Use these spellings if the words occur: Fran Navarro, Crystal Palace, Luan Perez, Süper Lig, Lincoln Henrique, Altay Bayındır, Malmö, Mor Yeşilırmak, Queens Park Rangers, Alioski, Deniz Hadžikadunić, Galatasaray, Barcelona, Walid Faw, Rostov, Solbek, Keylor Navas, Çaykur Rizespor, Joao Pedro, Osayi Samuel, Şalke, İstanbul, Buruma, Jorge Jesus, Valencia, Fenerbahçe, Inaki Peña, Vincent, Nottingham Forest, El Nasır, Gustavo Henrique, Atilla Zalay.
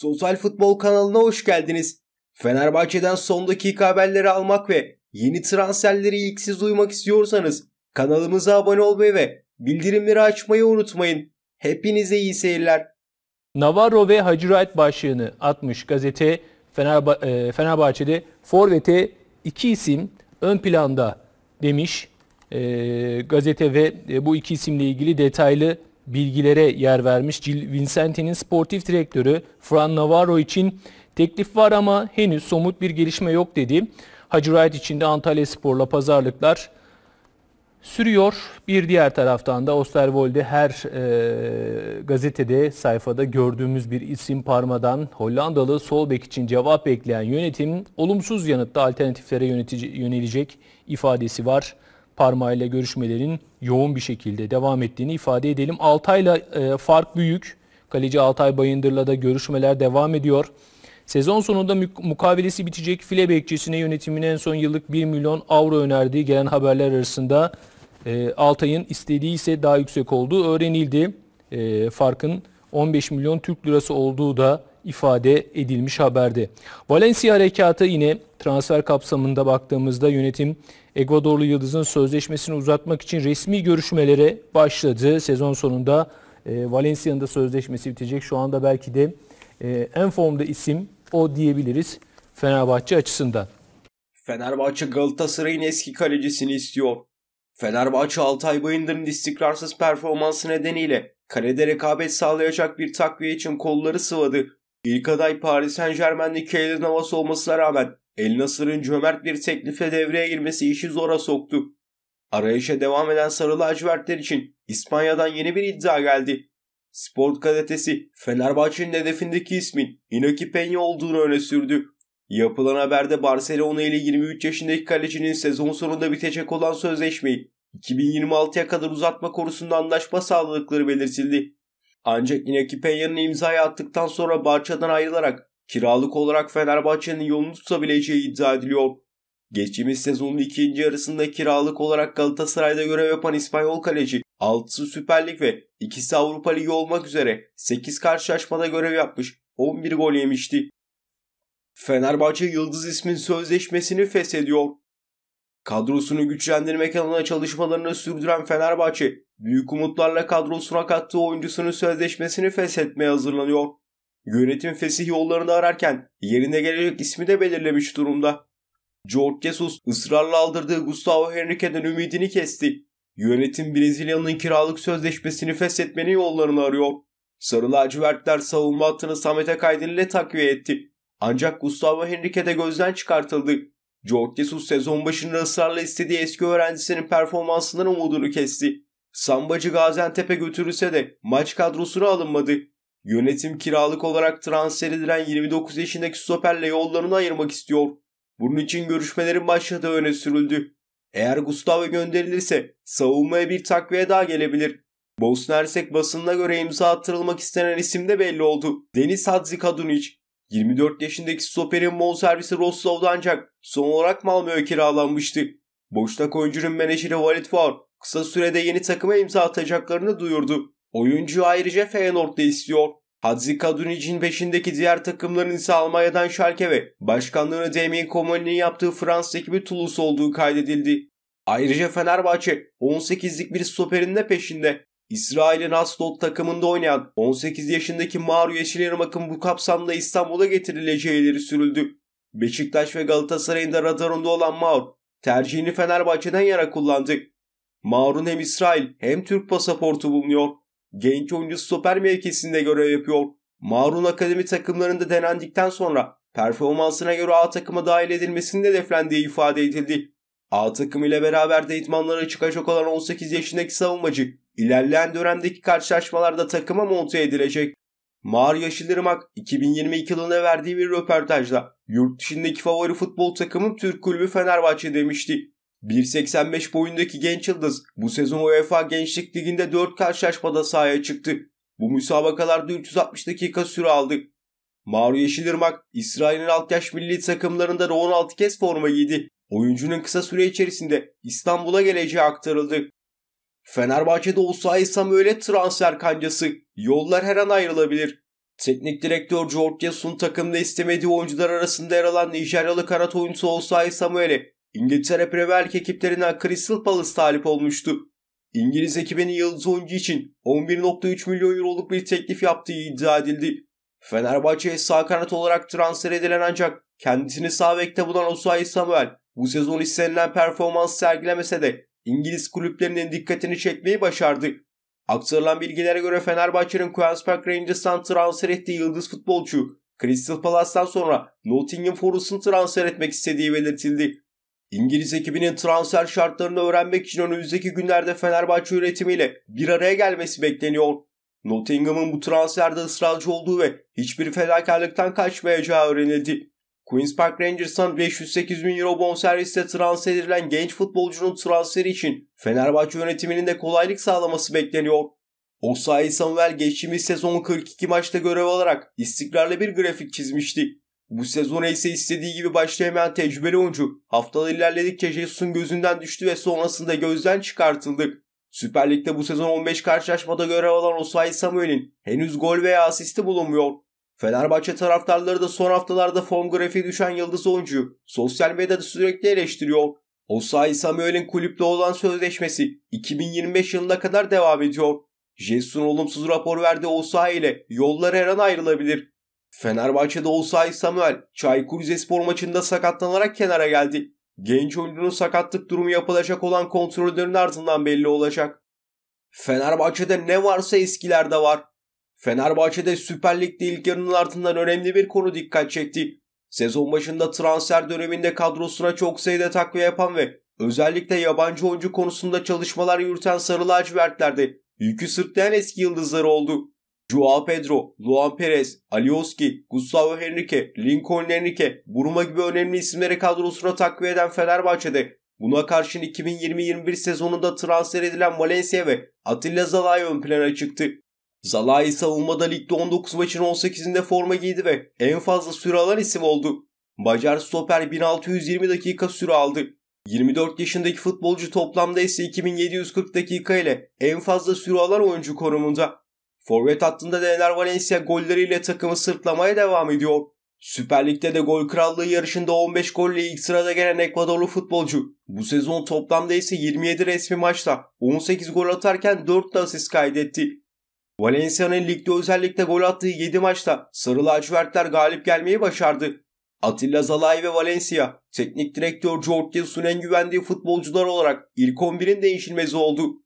Sosyal Futbol Kanalı'na hoş geldiniz. Fenerbahçe'den son dakika haberleri almak ve yeni transferleri ilk siz duymak istiyorsanız kanalımıza abone olmayı ve bildirimleri açmayı unutmayın. Hepinize iyi seyirler. Navarro ve Hacı Wright başlığını atmış gazete. Fenerbahçe'de forvete iki isim ön planda demiş gazete ve bu iki isimle ilgili detaylı bilgilere yer vermiş. Vincent'in sportif direktörü Fran Navarro için teklif var ama henüz somut bir gelişme yok dedi. Hacı Wright için de Antalya Spor'la pazarlıklar sürüyor. Bir diğer taraftan da Osterwold'e her gazetede, sayfada gördüğümüz bir isim parmadan Hollandalı Solbek için cevap bekleyen yönetim olumsuz yanıtta alternatiflere yönelecek ifadesi var. Parmağıyla görüşmelerin yoğun bir şekilde devam ettiğini ifade edelim. Altay'la fark büyük. Kaleci Altay Bayındır'la da görüşmeler devam ediyor. Sezon sonunda mukavelesi bitecek file bekçisine yönetimin en son yıllık 1 milyon avro önerdiği gelen haberler arasında Altay'ın istediği ise daha yüksek olduğu öğrenildi. Farkın 15 milyon Türk lirası olduğu da ifade edilmiş haberde. Valencia harekatı yine transfer kapsamında baktığımızda yönetim Ekvadorlu Yıldız'ın sözleşmesini uzatmak için resmi görüşmelere başladı. Sezon sonunda Valencia'nın da sözleşmesi bitecek. Şu anda belki de en formda isim o diyebiliriz Fenerbahçe açısından. Fenerbahçe Galatasaray'ın eski kalecisini istiyor. Fenerbahçe Altay Bayındır'ın istikrarsız performansı nedeniyle kalede rekabet sağlayacak bir takviye için kolları sıvadı. İlk aday Paris Saint Germain'li Keylor Navas olmasına rağmen El Nasır'ın cömert bir teklifle devreye girmesi işi zora soktu. Arayışa devam eden sarı lacivertler için İspanya'dan yeni bir iddia geldi. Sport gazetesi Fenerbahçe'nin hedefindeki ismin Inaki Peña olduğunu öne sürdü. Yapılan haberde Barcelona ile 23 yaşındaki kalecinin sezon sonunda bitecek olan sözleşmeyi 2026'ya kadar uzatma konusunda anlaşma sağladıkları belirtildi. Ancak Inaki Peña'nın imzayı attıktan sonra Barça'dan ayrılarak kiralık olarak Fenerbahçe'nin yolunu tutabileceği iddia ediliyor. Geçtiğimiz sezonun ikinci yarısında kiralık olarak Galatasaray'da görev yapan İspanyol kaleci 6'sı Süper Lig ve 2'si Avrupa Ligi olmak üzere 8 karşılaşmada görev yapmış, 11 gol yemişti. Fenerbahçe Yıldız ismin sözleşmesini feshediyor. Kadrosunu güçlendirmek adına çalışmalarını sürdüren Fenerbahçe, büyük umutlarla kadrosuna kattığı oyuncusunun sözleşmesini feshetmeye hazırlanıyor. Yönetim fesih yollarını ararken yerine gelecek ismi de belirlemiş durumda. Jorge Jesus ısrarla aldırdığı Gustavo Henrique'den ümidini kesti. Yönetim Brezilya'nın kiralık sözleşmesini feshetmenin yollarını arıyor. Sarı lacivertler savunma hattını Samet Akaydın ile takviye etti. Ancak Gustavo Henrique de gözden çıkartıldı. Jorge Jesus sezon başında ısrarla istediği eski öğrencisinin performansından umudunu kesti. Sambacı Gaziantep'e götürülse de maç kadrosuna alınmadı. Yönetim kiralık olarak transfer edilen 29 yaşındaki stoperle yollarını ayırmak istiyor. Bunun için görüşmelerin başladığı öne sürüldü. Eğer Gustavo gönderilirse savunmaya bir takviye daha gelebilir. Bosna Hersek basınına göre imza attırılmak istenen isim de belli oldu. Deniz Hadžikadunić, 24 yaşındaki stoperin bonservisi Rostov'da ancak son olarak Malmö'ye kiralanmıştı. Boşnak oyuncunun menajeri Walid Faw kısa sürede yeni takıma imza atacaklarını duyurdu. Oyuncu ayrıca Feyenoord'da istiyor. Hadžikadunić'in peşindeki diğer takımların ise Almanya'dan Şalke ve başkanlığını Damien Comoli'nin yaptığı Fransız ekibi Toulouse olduğu kaydedildi. Ayrıca Fenerbahçe 18'lik bir stoperin de peşinde. İsrail'in Rostov takımında oynayan 18 yaşındaki Mor Yeşilırmak'ın bu kapsamda İstanbul'a getirileceği ileri sürüldü. Beşiktaş ve Galatasaray'ın da radarında olan Mor tercihini Fenerbahçe'den yana kullandı. Mor'un hem İsrail hem Türk pasaportu bulunuyor. Genç oyuncu stoper mevkisinde görev yapıyor. Mağrun akademi takımlarında denendikten sonra performansına göre A takıma dahil edilmesinin hedeflendiği ifade edildi. A takım ile beraber de idmanlara çıkacak olan 18 yaşındaki savunmacı ilerleyen dönemdeki karşılaşmalarda takıma monte edilecek. Mor Yeşilırmak 2022 yılında verdiği bir röportajda yurt dışındaki favori futbol takımım Türk kulübü Fenerbahçe demişti. 1.85 boyundaki genç yıldız bu sezon UEFA Gençlik Ligi'nde 4 karşılaşmada sahaya çıktı. Bu müsabakalarda 360 dakika süre aldı. Mor Yeşilırmak, İsrail'in alt yaş milli takımlarında da 16 kez forma giydi. Oyuncunun kısa süre içerisinde İstanbul'a geleceği aktarıldı. Fenerbahçe'de Osayi Samuel'e transfer kancası. Yollar her an ayrılabilir. Teknik direktör Jorge Jesus'un takımda istemediği oyuncular arasında yer alan Nijeryalı kanat oyuncusu Osayi Samuel'e İngiltere Premier Lig ekiplerinden Crystal Palace talip olmuştu. İngiliz ekibinin yıldız oyuncu için 11.3 milyon euroluk bir teklif yaptığı iddia edildi. Fenerbahçe'ye sağ kanat olarak transfer edilen ancak kendisini sağ bekte bulan Osayi Samuel bu sezon istenilen performans sergilemese de İngiliz kulüplerinin dikkatini çekmeyi başardı. Aktarılan bilgilere göre Fenerbahçe'nin Queens Park Rangers'tan transfer ettiği yıldız futbolcu Crystal Palace'tan sonra Nottingham Forest'ın transfer etmek istediği belirtildi. İngiliz ekibinin transfer şartlarını öğrenmek için önümüzdeki günlerde Fenerbahçe yönetimiyle bir araya gelmesi bekleniyor. Nottingham'ın bu transferde ısrarcı olduğu ve hiçbir fedakarlıktan kaçmayacağı öğrenildi. Queens Park Rangers'tan 508 bin euro bonservisle transfer edilen genç futbolcunun transferi için Fenerbahçe yönetiminin de kolaylık sağlaması bekleniyor. Osayi Samuel geçtiğimiz sezon 42 maçta görev alarak istikrarlı bir grafik çizmişti. Bu sezona ise istediği gibi başlayamayan tecrübeli oyuncu haftalar ilerledikçe Jesus'un gözünden düştü ve sonrasında gözden çıkartıldı. Süper Lig'de bu sezon 15 karşılaşmada görev alan Osayi Samuel'in henüz gol veya asisti bulunmuyor. Fenerbahçe taraftarları da son haftalarda form grafiği düşen yıldız oyuncuyu sosyal medyada sürekli eleştiriyor. Osayi Samuel'in kulüple olan sözleşmesi 2025 yılına kadar devam ediyor. Jesus'un olumsuz rapor verdiği Osayi ile yolları her an ayrılabilir. Fenerbahçe'de Osayi Samuel, Çaykur Rizespor maçında sakatlanarak kenara geldi. Genç oyuncunun sakatlık durumu yapılacak olan kontrollerin ardından belli olacak. Fenerbahçe'de ne varsa eskilerde var. Fenerbahçe'de Süper Lig'de ilk yarının ardından önemli bir konu dikkat çekti. Sezon başında transfer döneminde kadrosuna çok sayıda takviye yapan ve özellikle yabancı oyuncu konusunda çalışmalar yürüten sarı lacivertlerde yükü sırtlayan eski yıldızları oldu. Joao Pedro, Luan Perez, Alioski, Gustavo Henrique, Lincoln Henrique, Buruma gibi önemli isimleri kadrosuna takviye eden Fenerbahçe'de buna karşın 2020-21 sezonunda transfer edilen Valencia ve Atilla Zalay ön plana çıktı. Zalay savunmada ligde 19 maçın 18'inde forma giydi ve en fazla süre alan isim oldu. Macar stoper 1620 dakika süre aldı. 24 yaşındaki futbolcu toplamda ise 2740 dakika ile en fazla süre alan oyuncu konumunda. Forvet hattında Dener Valencia golleriyle takımı sırtlamaya devam ediyor. Süper Lig'de de gol krallığı yarışında 15 golle ilk sırada gelen Ekvadorlu futbolcu bu sezon toplamda ise 27 resmi maçta 18 gol atarken 4 de asist kaydetti. Valencia'nın ligde özellikle gol attığı 7 maçta sarı lacivertler galip gelmeyi başardı. Atilla Zalay ve Valencia, teknik direktör Jorge Jesus'un en güvendiği futbolcular olarak ilk 11'in değişilmezi oldu.